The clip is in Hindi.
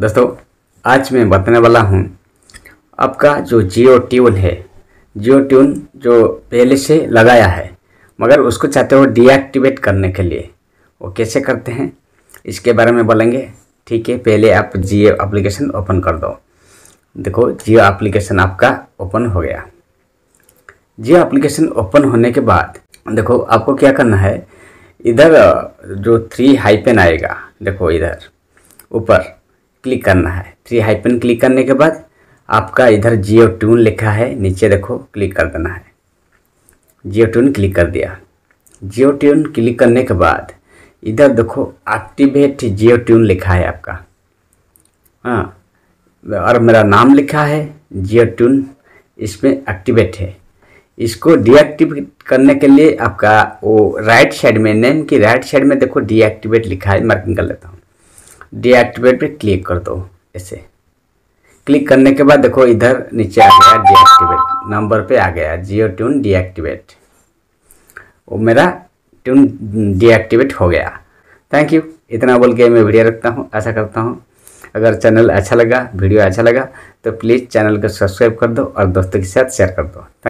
दोस्तों आज मैं बताने वाला हूँ आपका जो जियो ट्यून है, जियो ट्यून जो पहले से लगाया है मगर उसको चाहते हो डीएक्टिवेट करने के लिए, वो कैसे करते हैं इसके बारे में बोलेंगे। ठीक है, पहले आप जियो एप्लीकेशन ओपन कर दो। देखो जियो एप्लीकेशन आपका ओपन हो गया। जियो एप्लीकेशन ओपन होने के बाद देखो आपको क्या करना है, इधर जो 3 हाइपन आएगा, देखो इधर ऊपर क्लिक करना है। 3 हाइपन क्लिक करने के बाद आपका इधर जियो ट्यून लिखा है, नीचे देखो क्लिक कर देना है। जियो ट्यून क्लिक कर दिया। जियो ट्यून क्लिक करने के बाद इधर देखो एक्टिवेट जियो ट्यून लिखा है आपका, हाँ, और मेरा नाम लिखा है जियो ट्यून, इसमें एक्टिवेट है। इसको डीएक्टिवेट करने के लिए आपका वो राइट साइड में, नेम की राइट साइड में देखो डीएक्टिवेट लिखा है, मार्किंग कर लेता हूँ। डीएक्टिवेट पे क्लिक कर दो। ऐसे क्लिक करने के बाद देखो इधर नीचे आ गया डीएक्टिवेट नंबर पे आ गया जियो ट्यून डीएक्टिवेट, वो मेरा ट्यून डीएक्टिवेट हो गया। थैंक यू, इतना बोल के मैं वीडियो रखता हूँ। आशा करता हूँ अगर चैनल अच्छा लगा, वीडियो अच्छा लगा तो प्लीज़ चैनल को सब्सक्राइब कर दो और दोस्तों के साथ शेयर कर दो।